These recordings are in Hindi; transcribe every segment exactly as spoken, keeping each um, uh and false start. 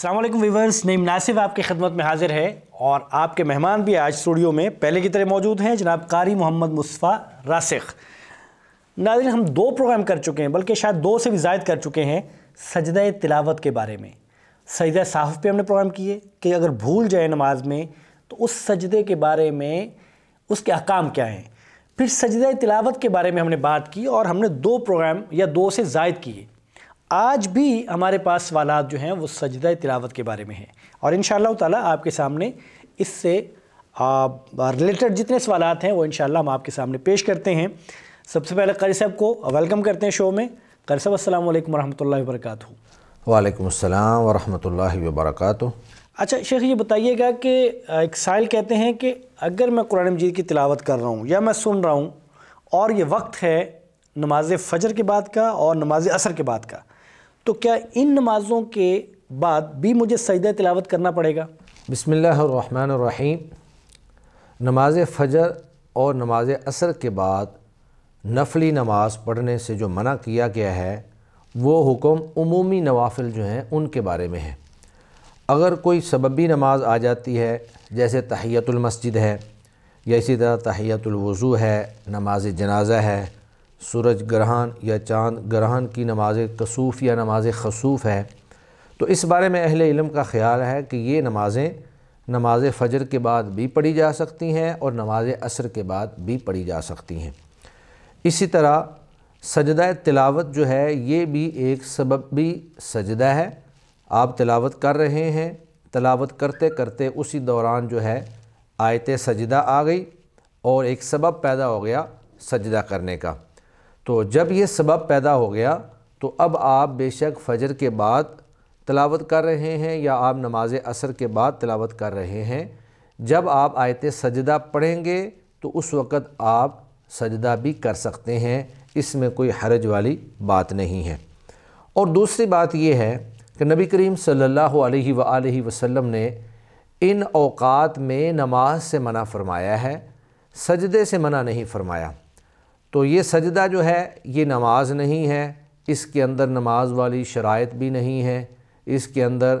अस्सलाम वालेकुम व्यूअर्स, नईम नासिफ आपकी खिदमत में हाजिर है और आपके मेहमान भी आज स्टूडियो में पहले की तरह मौजूद हैं जनाब कारी मोहम्मद मुस्तफ़ा रासिख। नाज़रीन, हम दो प्रोग्राम कर चुके हैं, बल्कि शायद दो से भी ज़ायद कर चुके हैं सजदा तिलावत के बारे में। सजदा साहफ पे हमने प्रोग्राम किए कि अगर भूल जाए नमाज में तो उस सजदे के बारे में उसके अहकाम क्या हैं। फिर सजदा तिलावत के बारे में हमने बात की और हमने दो प्रोग्राम या दो से ज़ायद किए। आज भी हमारे पास सवालात जो हैं वो सजदा तिलावत के बारे में हैं और इंशाअल्लाह ताला आपके सामने इससे रिलेटेड जितने सवालात हैं वो इंशाअल्लाह हम आपके सामने पेश करते हैं। सबसे पहले कारी साहब को वेलकम करते हैं शो में। कारी साहब अस्सलाम वालेकुम रहमतुल्लाहि व बरकातहू। वालेकुम अस्सलाम व रहमतुल्लाहि व बरकातहू। अच्छा शेख, ये बताइएगा कि एक साइल कहते हैं कि अगर मैं कुरान मजीद की तिलावत कर रहा हूँ या मैं सुन रहा हूँ और ये वक्त है नमाज फजर के बाद का और नमाज असर के बाद का, तो क्या इन नमाज़ों के बाद भी मुझे सजदा तिलावत करना पड़ेगा? बिस्मिल्लाहिर्रहमानिर्रहीम। नमाज फजर और नमाज असर के बाद नफली नमाज पढ़ने से जो मना किया गया है वो हुक्म उमूमी नवाफिल जो हैं उनके बारे में है। अगर कोई सबबी नमाज आ जाती है, जैसे तहियतुल मस्जिद है या इसी तरह तहियतुल वुज़ू है, नमाज जनाजा है, सूरज ग्रहण या चाँद ग्रहण की नमाज कसूफ़ या नमाज खसूफ़ है, तो इस बारे में अहले इल्म का ख़्याल है कि ये नमाज़ें नमाज फ़जर के बाद भी पढ़ी जा सकती हैं और नमाज असर के बाद भी पढ़ी जा सकती हैं। इसी तरह सजदा तिलावत जो है ये भी एक सबबी सजदा है। आप तिलावत कर रहे हैं, तिलावत करते करते उसी दौरान जो है आयत सजदा आ गई और एक सबब पैदा हो गया सजदा करने का। तो जब ये सबब पैदा हो गया तो अब आप बेशक फजर के बाद तिलावत कर रहे हैं या आप नमाज असर के बाद तिलावत कर रहे हैं, जब आप आयत सजदा पढ़ेंगे तो उस वक़्त आप सजदा भी कर सकते हैं, इसमें कोई हरज वाली बात नहीं है। और दूसरी बात ये है कि नबी करीम सल्लल्लाहु अलैहि वालैहि वसल्लम ने इन औक़ात में नमाज से मना फ़रमाया है, सजदे से मना नहीं फ़रमाया। तो ये सजदा जो है ये नमाज नहीं है, इसके अंदर नमाज वाली शराइत भी नहीं है, इसके अंदर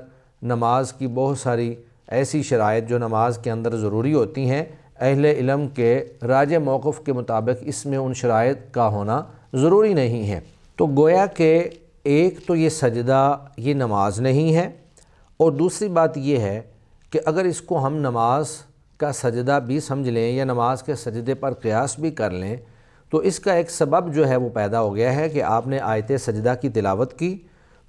नमाज की बहुत सारी ऐसी शराइत जो नमाज के अंदर ज़रूरी होती हैं, अहले इल्म के राज मौक़िफ़ के मुताबिक इसमें उन शराइत का होना ज़रूरी नहीं है। तो गोया के एक तो ये सजदा ये नमाज नहीं है और दूसरी बात ये है कि अगर इसको हम नमाज का सजदा भी समझ लें या नमाज के सजदे पर क़ियास भी कर लें तो इसका एक सबब जो है वो पैदा हो गया है कि आपने आयत सजदा की तिलावत की,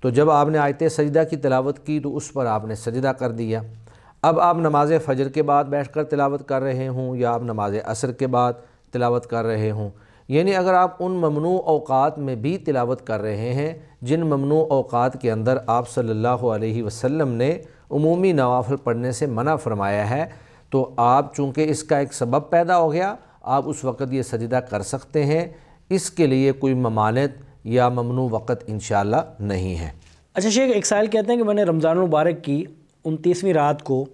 तो जब आपने आयत सजदा की तिलावत की तो उस पर आपने सजदा कर दिया। अब आप नमाज फजर के बाद बैठकर तिलावत कर रहे हों या आप नमाज असर के बाद तिलावत कर रहे हों, यानी अगर आप उन ममनू औक़ात में भी तिलावत कर रहे हैं जिन ममनू औक़ात के अंदर आप सल्लल्लाहु अलैहि वसल्लम ने उमूमी नवाफिल पढ़ने से मना फ़रमाया है, तो आप चूँकि इसका एक सबब पैदा हो गया आप उस वक़्त ये सजदा कर सकते हैं, इसके लिए कोई ममानत या ममनू वक़्त इंशाअल्लाह नहीं है। अच्छा शेख, एक साल कहते हैं कि मैंने रमज़ान मुबारक की उनतीसवीं रात को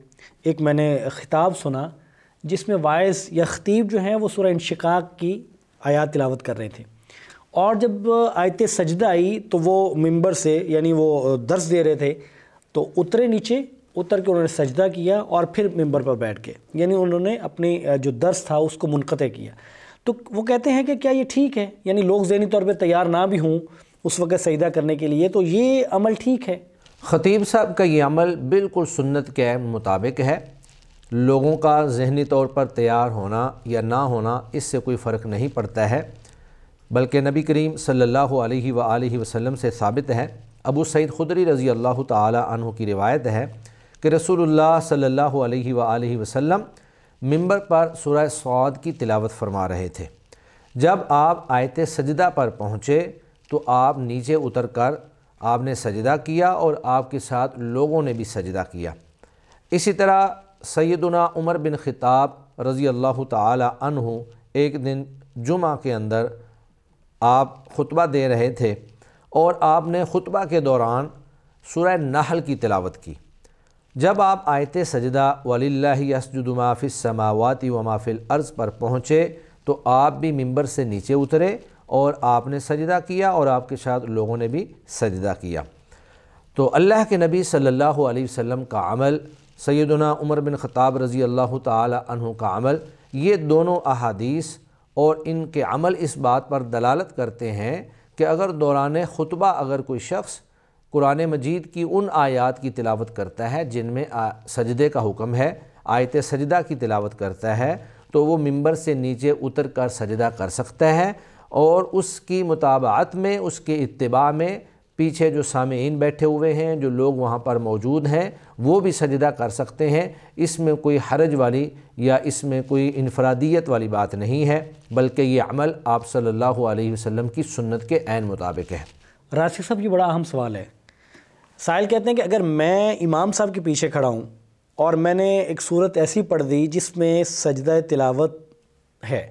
एक मैंने ख़िताब सुना जिसमें वाइस या ख़तीब जो हैं वो सूरह इंशिकाक की आयत तिलावत कर रहे थे और जब आयत सजदा आई तो वो मिंबर से यानी वो दर्स दे रहे थे तो उतरे नीचे, उतर के उन्होंने सजदा किया और फिर मिंबर पर बैठ के यानी उन्होंने अपने जो दर्स था उसको मुनक़ते किया। तो वो कहते हैं कि क्या ये ठीक है, यानी लोग ज़हनी तौर पे तैयार ना भी हों उस वक़्त सजदा करने के लिए, तो ये अमल ठीक है? ख़तीब साहब का ये अमल बिल्कुल सुन्नत के मुताबिक है। लोगों का ज़हनी तौर पर तैयार होना या ना होना इससे कोई फ़र्क नहीं पड़ता है, बल्कि नबी करीम सल्लल्लाहु अलैहि व आलिहि वसल्लम से साबित है, अबू सईद खुदरी रज़ी अल्लाह तआला अन्हु की रिवायत है कि रसूलुल्लाह सल्लल्लाहु अलैहि व आलिहि वसल्लम मिंबर पर सूरह साद की तिलावत फरमा रहे थे। जब आप आयत सजदा पर पहुँचे तो आप नीचे उतरकर आपने सजदा किया और आपके साथ लोगों ने भी सजदा किया। इसी तरह सैयदुना उमर बिन खिताब रज़ी अल्लाह ताला अन्हु एक दिन जुमा के अंदर आप खुतबा दे रहे थे और आपने खुतबा के दौरान सूरह नाहल की तिलावत की। जब आप आयत सजदा वलिल्लाहि यसजुदु मा फिस समावाति व मा फिल अर्ज़ पर पहुँचे तो आप भी मिंबर से नीचे उतरे और आपने सजदा किया और आपके साथ लोगों ने भी सजदा किया। तो अल्लाह के नबी सल्लल्लाहु अलैहि वसल्लम का अमल, सैयदना उमर बिन ख़त्ताब रज़ी अल्लाह ताला अन्हु का अमल, ये दोनों अहादीस और इनके अमल इस बात पर दलालत करते हैं कि अगर दौरान खुतबा अगर कोई शख्स कुरान मजीद की उन आयात की तिलावत करता है जिनमें सजदे का हुक्म है, आयत सजदा की तिलावत करता है, तो वो मिंबर से नीचे उतर कर सजदा कर सकता है और उसकी मुताबात में, उसके इत्तिबा में पीछे जो सामेईन बैठे हुए हैं, जो लोग वहाँ पर मौजूद हैं, वो भी सजदा कर सकते हैं। इसमें कोई हरज वाली या इसमें कोई इनफरादियत वाली बात नहीं है, बल्कि ये अमल आप सल्लल्लाहु अलैहि वसल्लम की सुन्नत के ऐन मुताबिक है। राशिद साहब, ये बड़ा अहम सवाल है। साहिल कहते हैं कि अगर मैं इमाम साहब के पीछे खड़ा हूँ और मैंने एक सूरत ऐसी पढ़ दी जिसमें सजदा तिलावत है,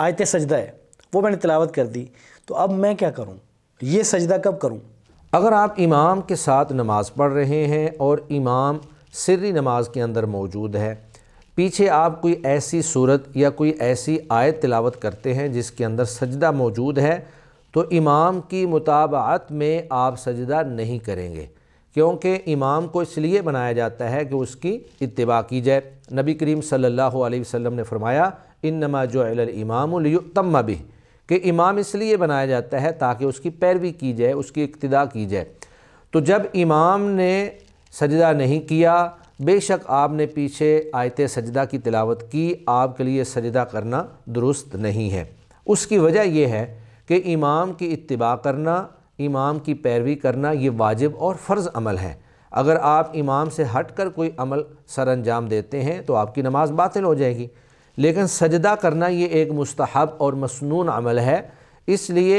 आयत सजदा है, वो मैंने तिलावत कर दी, तो अब मैं क्या करूँ? ये सजदा कब करूं? अगर आप इमाम के साथ नमाज़ पढ़ रहे हैं और इमाम सिर्री नमाज के अंदर मौजूद है, पीछे आप कोई ऐसी सूरत या कोई ऐसी आयत तिलावत करते हैं जिसके अंदर सजदा मौजूद है, तो इमाम की मुताबात में आप सजदा नहीं करेंगे, क्योंकि इमाम को इसलिए बनाया जाता है कि उसकी इत्तिबा की जाए। नबी करीम सल्लल्लाहु अलैहि वसल्लम ने फरमाया, इन्नमा जुइल अल इमाम लियुतम्म बिह, कि इमाम इसलिए बनाया जाता है ताकि उसकी पैरवी की जाए, उसकी इक्तिदा की जाए। तो जब इमाम ने सजदा नहीं किया, बेशक आपने पीछे आयत सजदा की तिलावत की, आपके लिए सजदा करना दुरुस्त नहीं है। उसकी वजह यह है कि इमाम की इत्तिबा करना, इमाम की पैरवी करना ये वाजिब और फ़र्ज़ अमल है। अगर आप इमाम से हट कर कोई अमल सर अंजाम देते हैं तो आपकी नमाज बातिल हो जाएगी, लेकिन सजदा करना ये एक मुस्तहब और मसनून अमल है। इसलिए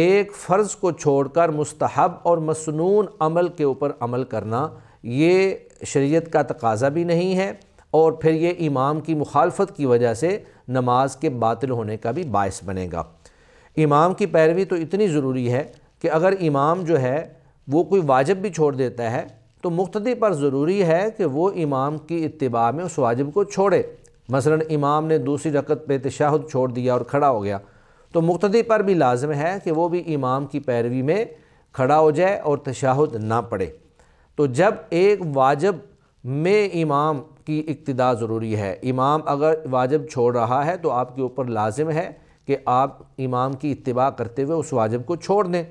एक फ़र्ज़ को छोड़कर मुस्तहब और मसनून अमल के ऊपर अमल करना ये शरीयत का तकाज़ा भी नहीं है, और फिर ये इमाम की मुखालफत की वजह से नमाज के बातिल होने का भी बायस बनेगा। इमाम की पैरवी तो इतनी ज़रूरी है कि अगर इमाम जो है वो कोई वाजिब भी छोड़ देता है तो मुक्तदी पर ज़रूरी है कि वो इमाम की इत्तिबा में उस वाजिब को छोड़े। मसलन इमाम ने दूसरी रकत पे तशहुद छोड़ दिया और खड़ा हो गया, तो मुक्तदी पर भी लाजम है कि वो भी इमाम की पैरवी में खड़ा हो जाए और तशहुद ना पड़े। तो जब एक वाजिब में इमाम की इक्तिदा ज़रूरी है, इमाम अगर वाजिब छोड़ रहा है तो आपके ऊपर लाजिम है कि आप इमाम की इत्तिबा करते हुए उस वाजिब को छोड़ दें।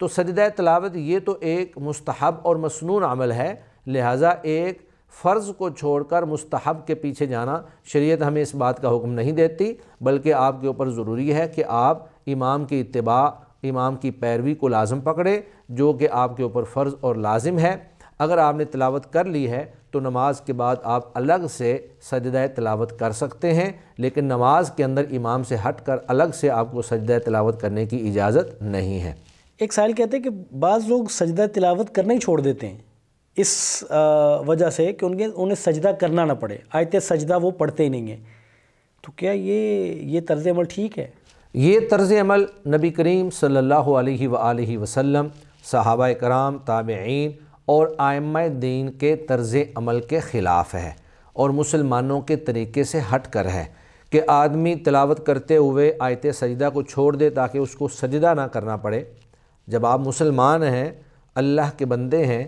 तो सजदा तिलावत ये तो एक मुस्तहब और मसनून अमल है, लिहाजा एक फ़र्ज़ को छोड़कर मुस्तहब के पीछे जाना शरीयत हमें इस बात का हुक्म नहीं देती, बल्कि आपके ऊपर ज़रूरी है कि आप इमाम की इत्तिबा, इमाम की पैरवी को लाजम पकड़े, जो कि आपके ऊपर फ़र्ज़ और लाजिम है। अगर आपने तिलावत कर ली है तो नमाज के बाद आप अलग से सजदा तिलावत कर सकते हैं, लेकिन नमाज के अंदर इमाम से हट कर अलग से आपको सजदा तिलावत करने की इजाज़त नहीं है। एक सवाल कहते हैं कि बाज़ लोग सजदा तिलावत करना ही छोड़ देते हैं इस वजह से कि उनके उन्हें सजदा करना ना पड़े, आयत सजदा वो पढ़ते ही नहीं हैं, तो क्या ये ये तर्ज़ अमल ठीक है? ये तर्ज़ अमल नबी करीम सल्लल्लाहु अलैहि वालैहि वसल्लम, सहाबाए कराम, ताबईन और आइम्माए दीन के तर्ज़ अमल के ख़िलाफ़ है और मुसलमानों के तरीके से हट कर है कि आदमी तिलावत करते हुए आयत सजदा को छोड़ दे ताकि उसको सजदा ना करना पड़े। जब आप मुसलमान हैं, अल्लाह के बंदे हैं,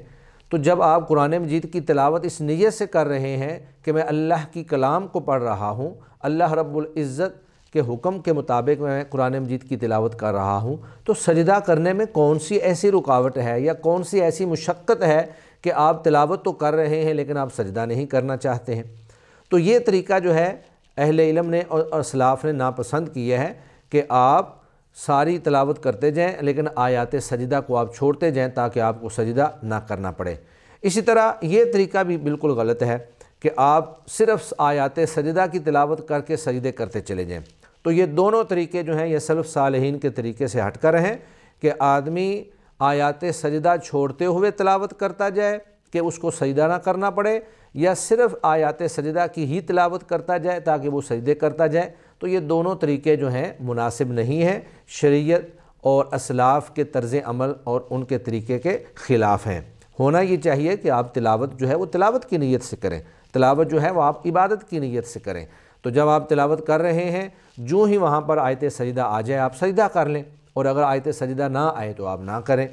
तो जब आप कुरान मजीद की तिलावत इस नीयत से कर रहे हैं कि मैं अल्लाह की कलाम को पढ़ रहा हूँ, अल्लाह रब्बुल इज़्ज़त के हुक्म के मुताबिक मैं कुरान मजीद की तिलावत कर रहा हूँ, तो सजदा करने में कौन सी ऐसी रुकावट है या कौन सी ऐसी मुशक्क़त है कि आप तिलावत तो कर रहे हैं लेकिन आप सजदा नहीं करना चाहते हैं। तो ये तरीका जो है अहले इल्म ने और असलाफ ने नापसंद किया है कि आप सारी तिलावत करते जाएं लेकिन आयात सजदा को आप छोड़ते जाएं ताकि आपको सजदा ना करना पड़े। इसी तरह ये तरीका भी बिल्कुल गलत है कि आप सिर्फ आयात सजदा की तिलावत करके सजदे करते चले जाएं। तो ये दोनों तरीके जो हैं ये सलफ़ सालेहीन के तरीके से हटकर हैं कि आदमी आयात सजदा छोड़ते हुए तिलावत करता जाए कि उसको सजदा ना करना पड़े, या सिर्फ आयात सजदा की ही तिलावत करता जाए ताकि वो सजदे करता जाए। तो ये दोनों तरीके जो हैं मुनासिब नहीं हैं, शरीयत और असलाफ के तर्ज़ अमल और उनके तरीके के ख़िलाफ़ हैं। होना ये चाहिए कि आप तिलावत जो है वो तिलावत की नीयत से करें, तिलावत जो है वो आप इबादत की नीयत से करें। तो जब आप तिलावत कर रहे हैं, जो ही वहाँ पर आयत सजदा आ जाए आप सजदा कर लें, और अगर आयत सजदा ना आए तो आप ना करें।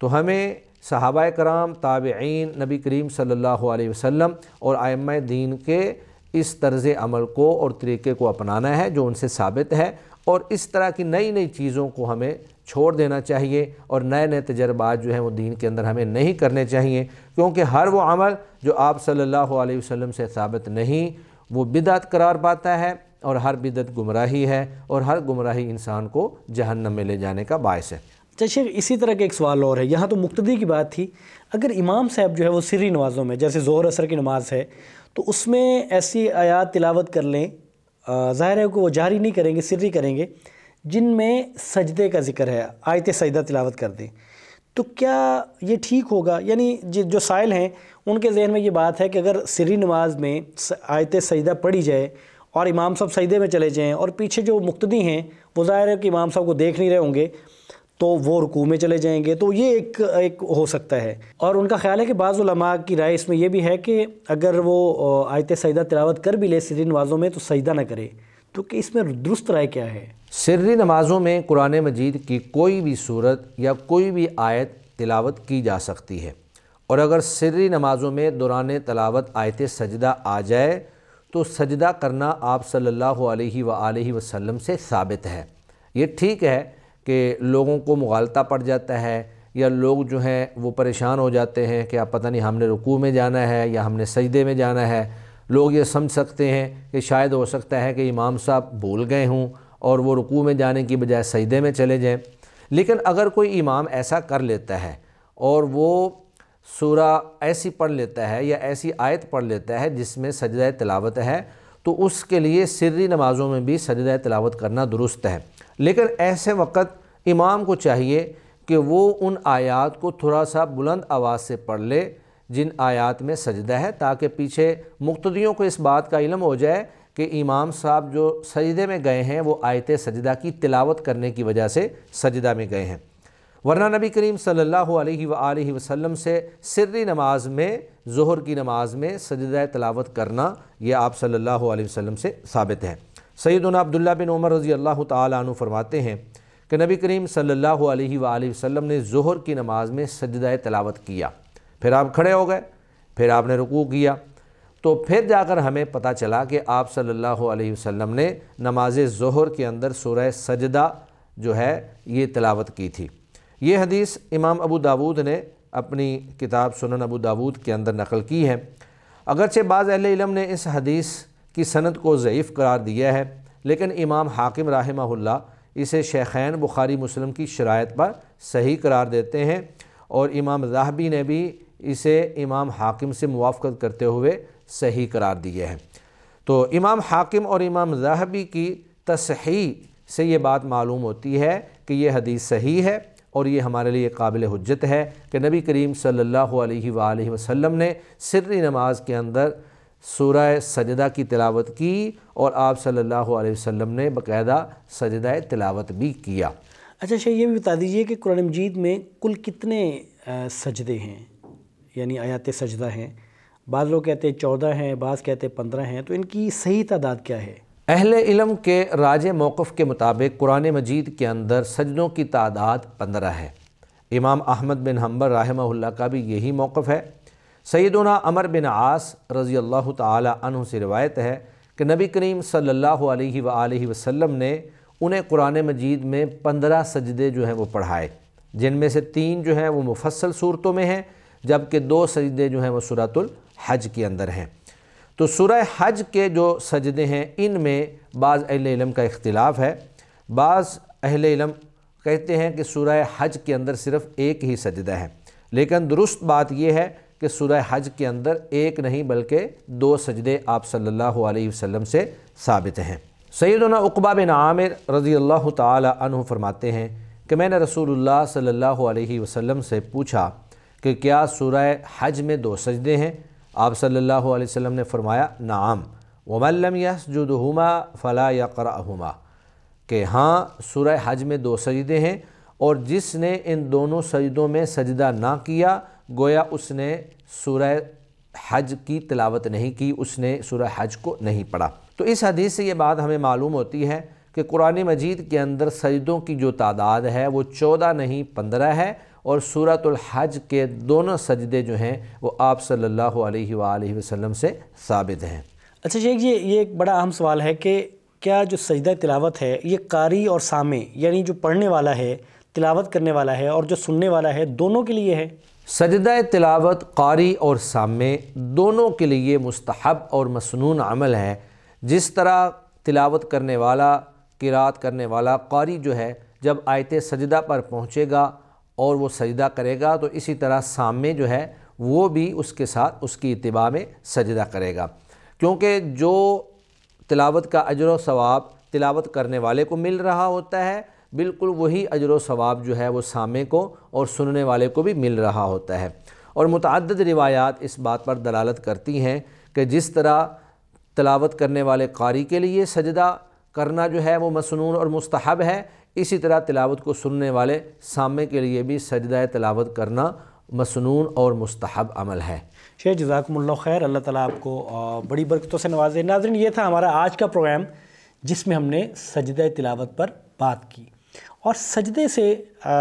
तो हमें सहाबा कराम, ताबईन, नबी करीम सल्लल्लाहु अलैहि वसल्लम और आइम्मा दीन के इस तर्ज़ अमल को और तरीक़े को अपनाना है जो उनसे साबित है, और इस तरह की नई नई चीज़ों को हमें छोड़ देना चाहिए और नए नए तजर्बात जो हैं वो दीन के अंदर हमें नहीं करने चाहिए, क्योंकि हर वो अमल जो आप सल्लल्लाहु अलैहि वसल्लम से साबित नहीं वो बिदअत करार पाता है, और हर बिदअत गुमराही है, और हर गुमराही इंसान को जहन्नम में ले जाने का बायस है। शेख, इसी तरह के एक सवाल और है, यहाँ तो मुक्तदी की बात थी, अगर इमाम साहब जो है वो सिरी नमाज़ों में जैसे ज़ोहर असर की नमाज है तो उसमें ऐसी आयात तिलावत कर लें, ज़ाहिर है कि वो जारी नहीं करेंगे, सिरी करेंगे, जिनमें सजदे का जिक्र है, आयत सजदा तिलावत कर दें, तो क्या ये ठीक होगा? यानी जो साइल हैं उनके जहन में ये बात है कि अगर सिरी नमाज में आयत सजदा पढ़ी जाए और इमाम साहब सजदे में चले जाएँ और पीछे जो मुक्तदी हैं वो ज़ाहिर है कि इमाम साहब को देख नहीं रहे होंगे तो वो रुकू में चले जाएंगे, तो ये एक एक हो सकता है। और उनका ख्याल है कि बाज़ उलमा की राय इसमें यह भी है कि अगर वो आयत सजदा तिलावत कर भी ले सिर्री नमाज़ों में तो सजदा ना करे, तो कि इसमें दुरुस्त राय क्या है? सिर्री नमाज़ों में कुरान मजीद की कोई भी सूरत या कोई भी आयत तिलावत की जा सकती है, और अगर सिर्री नमाज़ों में दौरान तिलावत आयत सजदा आ जाए तो सजदा करना आप सल्लल्लाहु अलैहि व आलिहि वसल्लम से साबित है। ये ठीक है कि लोगों को मुगालता पड़ जाता है या लोग जो हैं वो परेशान हो जाते हैं कि आप पता नहीं हमने रुकू में जाना है या हमने सजदे में जाना है, लोग ये समझ सकते हैं कि शायद हो सकता है कि इमाम साहब भूल गए हों और वो रुकू में जाने की बजाय सजदे में चले जाएं। लेकिन अगर कोई इमाम ऐसा कर लेता है और वो सूरह ऐसी पढ़ लेता है या ऐसी आयत पढ़ लेता है जिसमें सजदा तिलावत है, तो उसके लिए सिर्री नमाज़ों में भी सजदा तिलावत करना दुरुस्त है। लेकिन ऐसे वक़्त इमाम को चाहिए कि वो उन आयात को थोड़ा सा बुलंद आवाज़ से पढ़ ले जिन आयात में सजदा है, ताकि पीछे मुक्तदियों को इस बात का इल्म हो जाए कि इमाम साहब जो सजदे में गए हैं वो आयत सजदा की तिलावत करने की वजह से सजदा में गए हैं। वरना नबी करीम सल्लल्लाहु अलैहि व आलिहि वसल्लम से सिर्री नमाज में, ज़ोहर की नमाज में सजदा तिलावत करना ये आप सल्लल्लाहु अलैहि वसल्लम से साबित है। सैयदना अब्दुल्ला बिन उमर रज़ी अल्लाह ताला अन्हु फरमाते हैं कि नबी करीम सल्लल्लाहु अलैहि व आलिहि वसल्लम ने ज़ोहर की नमाज़ में सजदा तिलावत किया, फिर आप खड़े हो गए, फिर आपने रुकू किया, तो फिर जाकर हमें पता चला कि आप सल्लल्लाहु अलैहि वसल्लम ने नमाज ज़ोहर के अंदर सूरह सजदा जो है ये तिलावत की थी। ये हदीस इमाम अबू दाऊद ने अपनी किताब सुनन अबू दाऊद के अंदर नकल की है। अगरचे बाज़ अहले इल्म ने इस हदीस की सनद को ज़ईफ़ करार दिया है, लेकिन इमाम हाकिम रहमहुल्लाह इसे शेखैन बुखारी मुस्लिम की शरायत पर सही करार देते हैं, और इमाम ज़ाहबी ने भी इसे इमाम हाकिम से मुवाफ़क़त करते हुए सही करार दिया है। तो इमाम हाकिम और इमाम ज़ाहबी की तसही से ये बात मालूम होती है कि ये हदीस सही है, और ये हमारे लिए काबिल हुज्जत है कि नबी करीम सल्लल्लाहु अलैहि वालैहि वसल्लम ने सिर्री नमाज के अंदर सूरह सजदा की तिलावत की और आप सल्लल्लाहु अलैहि वसल्लम ने बकायदा सजदा तिलावत भी किया। अच्छा शेख, ये भी बता दीजिए कि कुरान मजीद में कुल कितने सजदे हैं, यानी आयात सजदा हैं? बाद लोग कहते हैं चौदह हैं, बाज़ कहते हैं पंद्रह हैं, तो इनकी सही तादाद क्या है? अहले इल्म के राजे मौक़िफ़ के मुताबिक कुरान मजीद के अंदर सजदों की तादाद पंद्रह है। इमाम अहमद बिन हंबल रहमहुल्लाह का भी यही मौक़िफ़ है। सैयदना अमर बिन आस रज़ी अल्लाह ताला अन्हु से रिवायत है कि नबी करीम सल्लल्लाहु अलैहि व आलिहि वसल्लम ने उन्हें कुरान मजीद में पंद्रह सजदे जो हैं वो पढ़ाए, जिनमें से तीन जो हैं वो मुफस्सल सूरतों में हैं, जबकि दो सजदे जो हैं वो सूरतुल हज के अंदर हैं। तो सूरह हज के जो सजदे हैं इनमें बाज़ अहले इल्म का इख्तिलाफ़ है। बाज़ अहले इल्म कहते हैं कि सूरह हज के अंदर सिर्फ़ एक ही सजदा है, लेकिन दुरुस्त बात यह है कि सूरह हज के अंदर एक नहीं बल्कि दो सजदे आप सल्लल्लाहु अलैहि वसल्लम से साबित हैं। सैयदना उक़बा बिन आमिर रज़ी अल्लाह ताला अन्हु फरमाते हैं कि मैंने रसूलुल्लाह सल्लल्लाहु अलैहि वसल्लम से पूछा कि क्या सूरह हज में दो सजदे हैं? आप सल्लल्लाहु अलैहि वसल्लम ने फरमाया नाम वमन लम यसजुदहुमा फला यक़रअहुमा, कि हाँ सूरह हज में दो सजदे हैं और जिसने इन दोनों सजदों में सजदा ना किया गोया उसने सूरह हज की तिलावत नहीं की, उसने सूरह हज को नहीं पढ़ा। तो इस हदीस से ये बात हमें मालूम होती है कि कुरान मजीद के अंदर सजदों की जो तादाद है वो चौदह नहीं पंद्रह है, और सूरतुल हज के दोनों सजदे जो हैं वो आप सल्लल्लाहु अलैहि वालैहि वसल्लम से साबित हैं। अच्छा शेख, ये ये एक बड़ा अहम सवाल है कि क्या जो सजदा तिलावत है ये कारी और सामे यानी जो पढ़ने वाला है, तिलावत करने वाला है और जो सुनने वाला है, दोनों के लिए है? सजदा तिलावत कारी और सामे दोनों के लिए मुस्तहब और मसनून अमल है। जिस तरह तिलावत करने वाला, किरात करने वाला कारी जो है जब आयते सजदा पर पहुँचेगा और वो सजदा करेगा तो इसी तरह सामे जो है वो भी उसके साथ उसकी इत्तिबा में सजदा करेगा, क्योंकि जो तिलावत का अजर व सवाब तिलावत करने वाले को मिल रहा होता है बिल्कुल वही अजर व सवाब जो है वो सामे को और सुनने वाले को भी मिल रहा होता है। और मुतअद्दिद रिवायात इस बात पर दलालत करती हैं कि जिस तरह तिलावत करने वाले कारी के लिए सजदा करना जो है वो मसनून और मुस्तहब है, इसी तरह तिलावत को सुनने वाले सामे के लिए भी सजदा तिलावत करना मसनून और मुस्तहब अमल है। शेख जज़ाकुमुल्लाह खैर, अल्लाह ताला आपको बड़ी बरकतों से नवाजे। नाज़रीन, ये था हमारा आज का प्रोग्राम जिसमें हमने सजदा तिलावत पर बात की और सजदे से आ,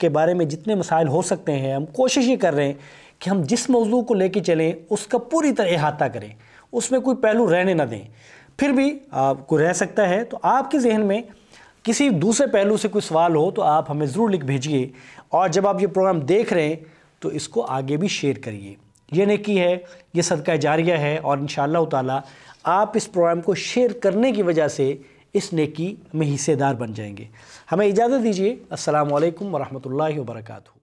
के बारे में जितने मसाइल हो सकते हैं हम कोशिश ये कर रहे हैं कि हम जिस मौजू को लेके चलें उसका पूरी तरह अहाता करें, उसमें कोई पहलू रहने ना दें। फिर भी आपको रह सकता है तो आपके जहन में किसी दूसरे पहलू से कोई सवाल हो तो आप हमें ज़रूर लिख भेजिए, और जब आप ये प्रोग्राम देख रहे हैं तो इसको आगे भी शेयर करिए। ये नेकी है, ये सदका जारिया है, और इंशाअल्लाह ताला आप इस प्रोग्राम को शेयर करने की वजह से इस नेकी में हिस्सेदार बन जाएंगे। हमें इजाज़त दीजिए। अस्सलामु अलैकुम वरहमतुल्लाहि वबरकातुहू।